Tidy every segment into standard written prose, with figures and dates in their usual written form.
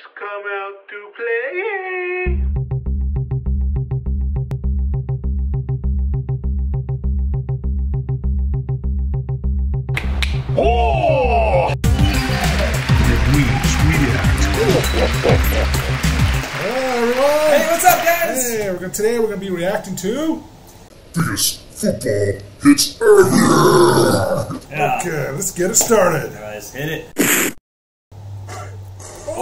Chiefs come out to play. Oh! The Weeks React. Hey, everyone. Hey, what's up, guys? Hey, today we're going to be reacting to... Biggest football hits ever. Yeah. Okay, let's get it started. All right, let's hit it.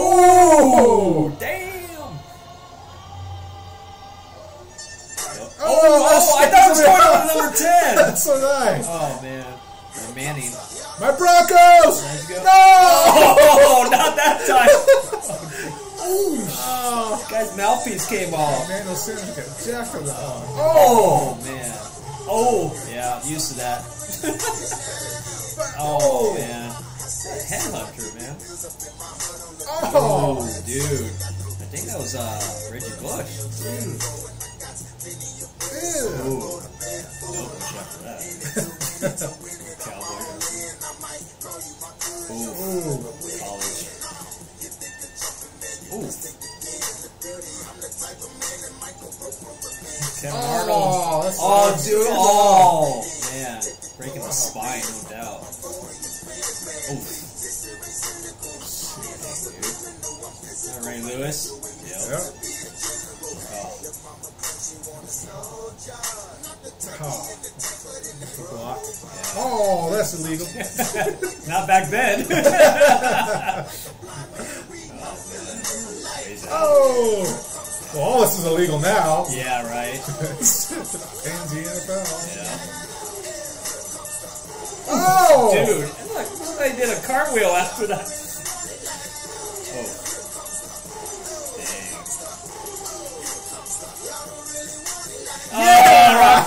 Oh! Damn! Oh, I thought it was going on to number 10! That's so nice. Oh, man. Manning. My Broncos! No! Oh, not that time! Oh, guy's mouthpiece came off. Man, those soon get jacked on the oh, man. Oh, yeah, I'm used to that. Oh, man. That headhunter, man. Oh, dude. I think that was Bridget Bush. Dude. Ew. Nope, after that. Cowboy. Ooh. College. Ooh. Kevin Arnold. That's oh, dude. Oh, man. Breaking the spine, no doubt. Ooh. Ray Lewis. Yep. Oh. Oh, that's illegal. Not back then. Oh. Well, all this is illegal now. Yeah, right. And the NFL. Yeah. Oh, dude! Look, they did a cartwheel after that. Oh. Oh,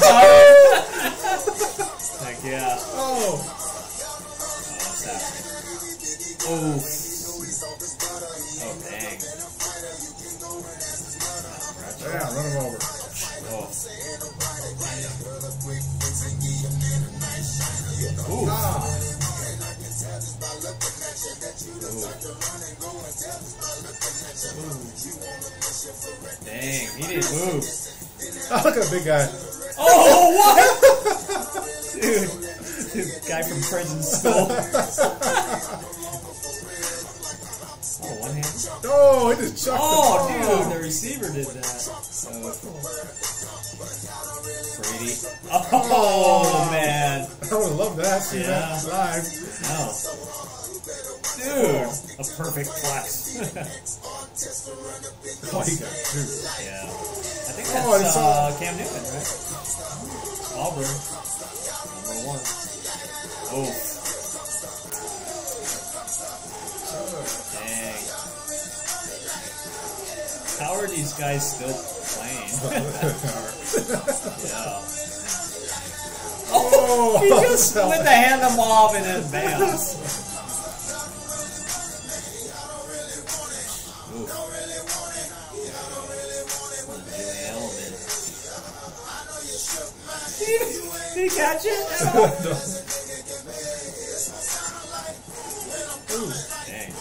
yeah! Heck yeah. Oh. What's that? Oh. Oh, dang. Yeah, run him over. Oh. Ooh. Ah. Ooh. Dang, he didn't move. Oh, look at the big guy. Oh, what? Dude. This guy from Prison School. Oh, one hand. Oh, he just chucked the ball. Dude, the receiver did that. Brady. Oh, man. I would love that. See that live. No. Dude. A perfect class. Oh, he got two. Yeah. I think that's Cam Newton, right? Auburn. Number one. Oh. Dang. How are these guys still playing? Yeah. Oh, he just went to hand them off in advance. Did he catch it? No. Ooh. Dang.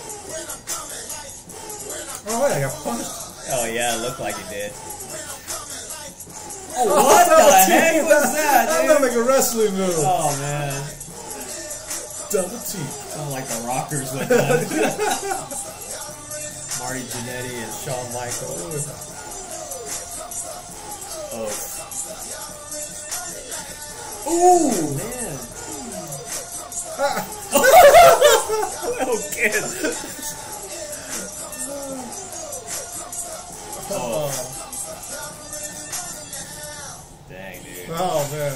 Oh, wait, I got punched. Oh, yeah, it looked like it did. Oh, what the heck was that, dude? That looked like a wrestling move. Oh, man. Double team. Sounded like the Rockers went down. Marty Jannetty and Shawn Michaels. Oh. Ooh, man. Oh, kid. Oh. Dang, dude. Oh, man.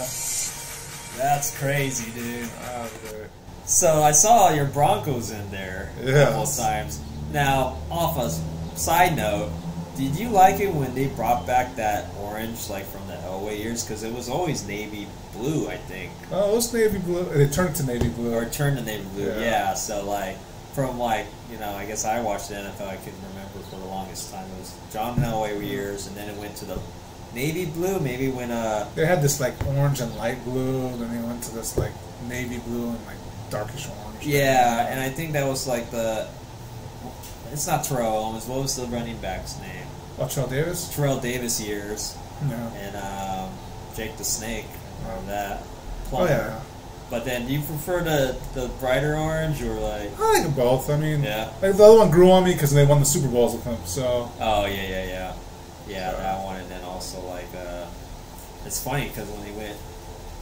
That's crazy, dude. Oh, dude. So, I saw your Broncos in there a couple of times. Now, off a side note, did you like it when they brought back that orange, like from the Elway years? Because it was always navy blue, I think. Oh, it was navy blue. It turned to navy blue. Or it turned to navy blue, yeah. So, like, from, like, you know, I guess I watched the NFL, I couldn't remember for the longest time. It was John Elway years, and then it went to the navy blue, maybe when. They had this, like, orange and light blue, and then they went to this, like, navy blue and, like, darkish orange. Yeah, and I think that was, like, the. It's not Terrell Owens. What was the running back's name? Oh, Terrell Davis? Terrell Davis years. Yeah. And Jake the Snake. Remember that? Plumber. Oh, yeah. But then, do you prefer the brighter orange or like... I like them both. I mean, yeah. Like the other one grew on me because they won the Super Bowls with him, so... Oh, yeah. Yeah, so. That one. And then also, like, it's funny because when they went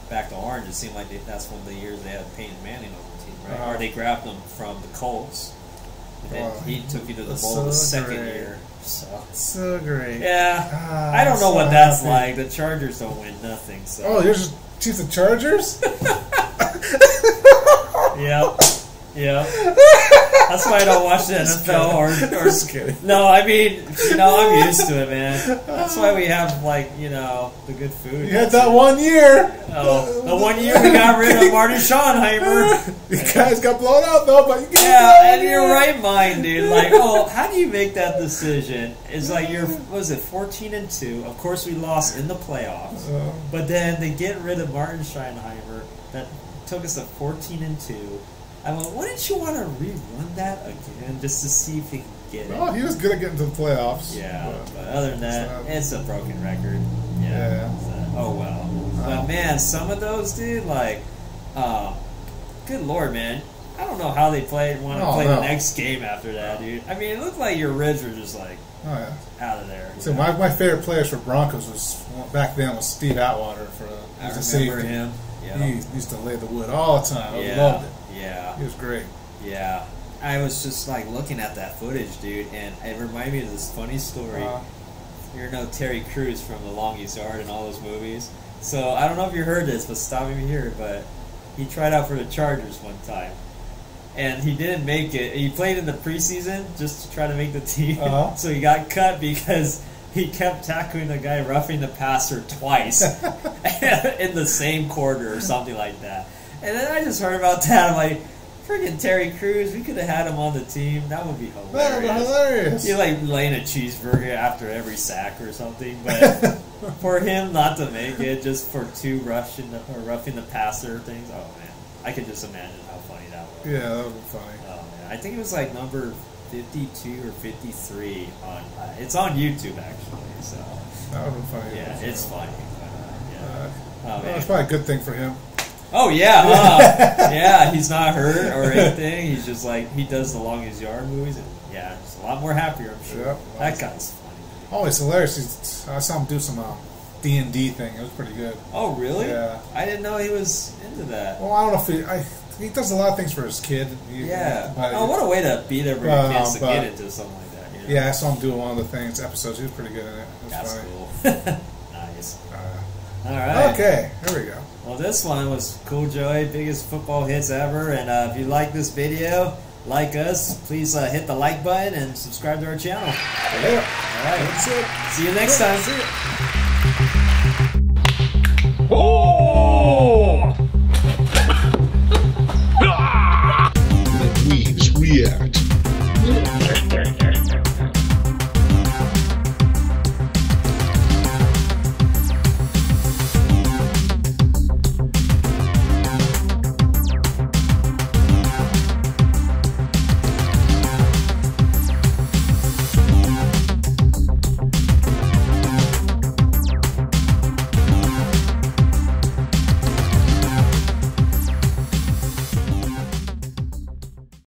back to orange, it seemed like that's one of the years they had Peyton Manning on the team, right? Or they grabbed him from the Colts. And then he took you to the bowl the second year. So great. Yeah. I don't know what that's like. The Chargers don't win nothing, so... Oh, you're just Chiefs and Chargers? Yeah. That's why I don't watch the NFL or just kidding. No, I mean, I'm used to it, man. That's why we have, like, the good food. You had that one year. Oh, the one year we got rid of Martin Schoenheimer. You guys got blown out, though, but you guys and you're right, mind, dude. Like, how do you make that decision? It's like you're, what was it, 14-2. Of course, we lost in the playoffs. But then they get rid of Martin Schoenheimer. That took us to 14-2. I went, wouldn't you want to rerun that again just to see if he can get it? Oh, he was good at getting to the playoffs. Yeah, but other than that, it's a broken record. Yeah. So, well. But, man, some of those, dude, like, good Lord, man. I don't know how they want to play the next game after that, dude. I mean, it looked like your ribs were just, like, out of there. So my favorite players for Broncos back then was Steve Atwater. I remember him. Yep. He used to lay the wood all the time. I loved it. Yeah. It was great. Yeah. I was just, like, looking at that footage, dude, and it reminded me of this funny story. Terry Crews from The Long East Yard and all those movies. So, I don't know if you heard this, but stop me here, but he tried out for the Chargers one time. And he didn't make it. He played in the preseason just to try to make the team. So he got cut because he kept tackling the guy, roughing the passer twice in the same quarter or something like that. And then I just heard about that. I'm like, freaking Terry Crews, we could have had him on the team. That would be hilarious. That would be hilarious. You're like laying a cheeseburger after every sack or something. But for him not to make it, just for two roughing the passer things, oh, man. I could just imagine how funny that would be. Yeah, that would be funny. Oh, man. I think it was like number 52 or 53 on. It's on YouTube, actually. So that would be funny. Yeah, it's funny. It's probably a good thing for him. Oh, yeah. Yeah, he's not hurt or anything. He's just like, he does the Long East Yard movies. And, yeah, he's a lot more happier, I'm sure. Yep, that guy's funny. Oh, it's hilarious. I saw him do some D&D thing. It was pretty good. Oh, really? Yeah. I didn't know he was into that. Well, I don't know if he does a lot of things for his kid. What a way to beat everyone to get into something like that. You know? Yeah, I saw him do one of the things, episodes. He was pretty good at it. That's funny. Cool. Nice. All right. Okay, here we go. Well, this one was cool, Joey. Biggest football hits ever. And if you like this video, like us, please hit the like button and subscribe to our channel. Yeah. All right. That's it. See you next time. See you. Oh!